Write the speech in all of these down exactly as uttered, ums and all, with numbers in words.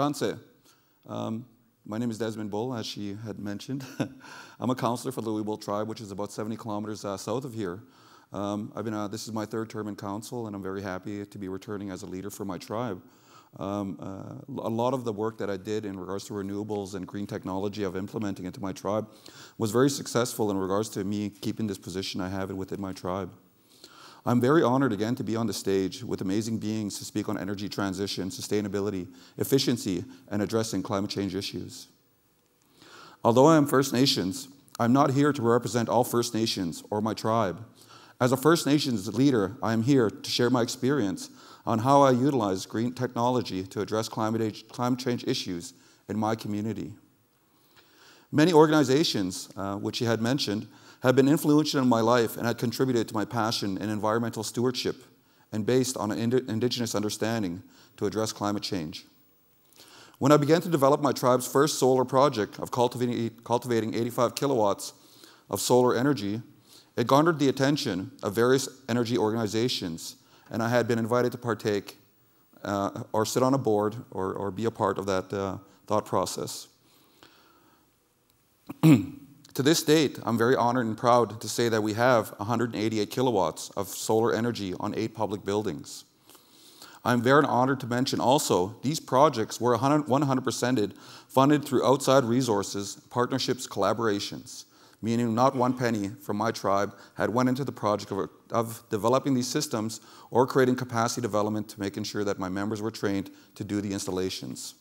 Tanse, um, my name is Desmond Bull, as she had mentioned. I'm a counselor for the Louis Bull Tribe, which is about seventy kilometers uh, south of here. Um, I've been, uh, this is my third term in council, and I'm very happy to be returning as a leader for my tribe. Um, uh, a lot of the work that I did in regards to renewables and green technology of implementing into my tribe was very successful in regards to me keeping this position I have within my tribe. I'm very honored again to be on the stage with amazing beings to speak on energy transition, sustainability, efficiency, and addressing climate change issues. Although I am First Nations, I'm not here to represent all First Nations or my tribe. As a First Nations leader, I am here to share my experience on how I utilize green technology to address climate, climate change issues in my community. Many organizations, uh, which you had mentioned, have been influential in my life and had contributed to my passion in environmental stewardship and based on an ind- Indigenous understanding to address climate change. When I began to develop my tribe's first solar project of cultivating, cultivating eighty-five kilowatts of solar energy, it garnered the attention of various energy organizations, and I had been invited to partake uh, or sit on a board or, or be a part of that uh, thought process. To this date, I'm very honored and proud to say that we have one hundred eighty-eight kilowatts of solar energy on eight public buildings. I'm very honored to mention also these projects were one hundred percent funded through outside resources, partnerships, collaborations, meaning not one penny from my tribe had went into the project of, of developing these systems or creating capacity development to making sure that my members were trained to do the installations.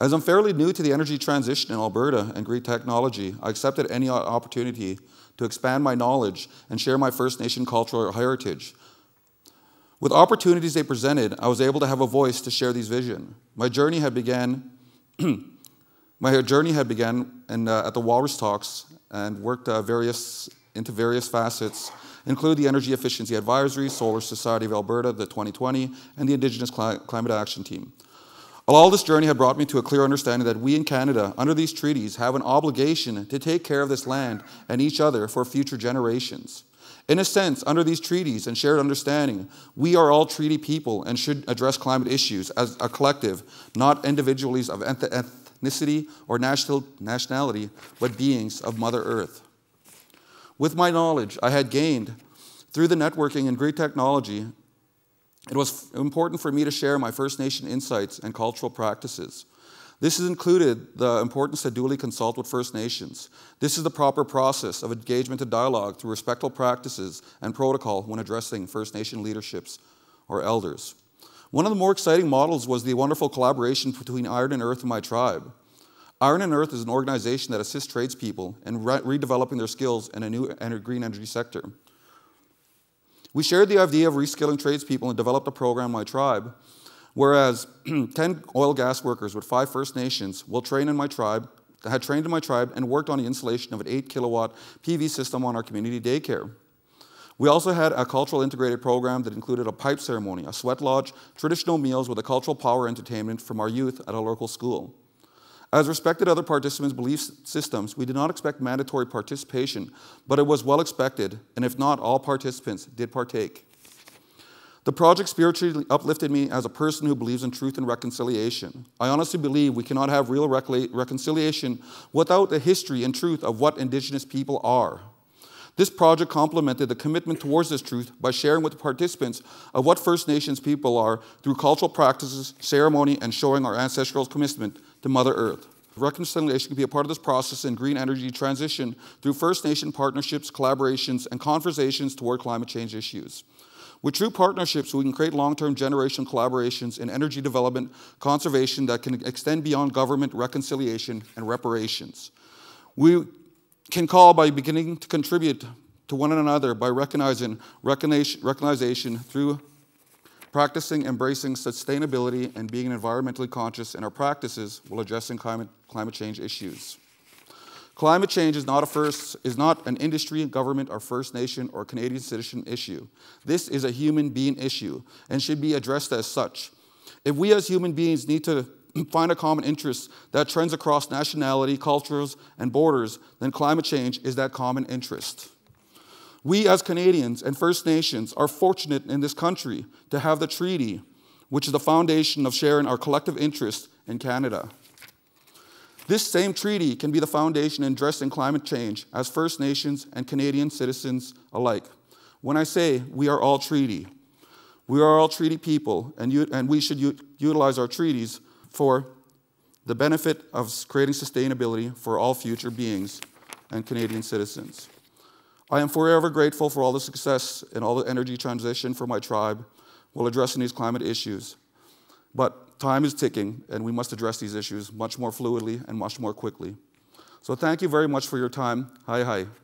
As I'm fairly new to the energy transition in Alberta and green technology, I accepted any opportunity to expand my knowledge and share my First Nation cultural heritage. With opportunities they presented, I was able to have a voice to share these vision. My journey had began, my journey had began in, uh, at the Walrus Talks and worked uh, various, into various facets, including the Energy Efficiency Advisory, Solar Society of Alberta, the twenty twenty, and the Indigenous Cl Climate Action Team. All this journey had brought me to a clear understanding that we in Canada, under these treaties, have an obligation to take care of this land and each other for future generations. In a sense, under these treaties and shared understanding, we are all treaty people and should address climate issues as a collective, not individuals of ethnicity or nationality, but beings of Mother Earth. With my knowledge I had gained through the networking and green technology, it was important for me to share my First Nation insights and cultural practices. This has included the importance to duly consult with First Nations. This is the proper process of engagement and dialogue through respectful practices and protocol when addressing First Nation leaderships or elders. One of the more exciting models was the wonderful collaboration between Iron and Earth and my tribe. Iron and Earth is an organization that assists tradespeople in re redeveloping their skills in a new green energy sector. We shared the idea of reskilling tradespeople and developed a program in my tribe, whereas ten oil gas workers with five First Nations will train in my tribe, had trained in my tribe and worked on the installation of an eight kilowatt P V system on our community daycare. We also had a cultural integrated program that included a pipe ceremony, a sweat lodge, traditional meals with a cultural power entertainment from our youth at a local school. As respected other participants' belief systems, we did not expect mandatory participation, but it was well expected, and if not, all participants did partake. The project spiritually uplifted me as a person who believes in truth and reconciliation. I honestly believe we cannot have real reconciliation without the history and truth of what Indigenous people are. This project complemented the commitment towards this truth by sharing with the participants of what First Nations people are through cultural practices, ceremony, and showing our ancestral commitment to Mother Earth. Reconciliation can be a part of this process in green energy transition through First Nation partnerships, collaborations, and conversations toward climate change issues. With true partnerships, we can create long-term generational collaborations in energy development, conservation that can extend beyond government, reconciliation, and reparations. We can call by beginning to contribute to one another by recognizing recognition through practicing, embracing sustainability, and being environmentally conscious in our practices while addressing climate, climate change issues. Climate change is not, a first, is not an industry, government, or First Nation or Canadian citizen issue. This is a human being issue and should be addressed as such. If we as human beings need to find a common interest that trends across nationality, cultures, and borders, then climate change is that common interest. We as Canadians and First Nations are fortunate in this country to have the treaty which is the foundation of sharing our collective interest in Canada. This same treaty can be the foundation in addressing climate change as First Nations and Canadian citizens alike. When I say we are all treaty, we are all treaty people, and, you, and we should utilize our treaties for the benefit of creating sustainability for all future beings and Canadian citizens. I am forever grateful for all the success and all the energy transition for my tribe while addressing these climate issues. But time is ticking, and we must address these issues much more fluidly and much more quickly. So thank you very much for your time. Hai hai.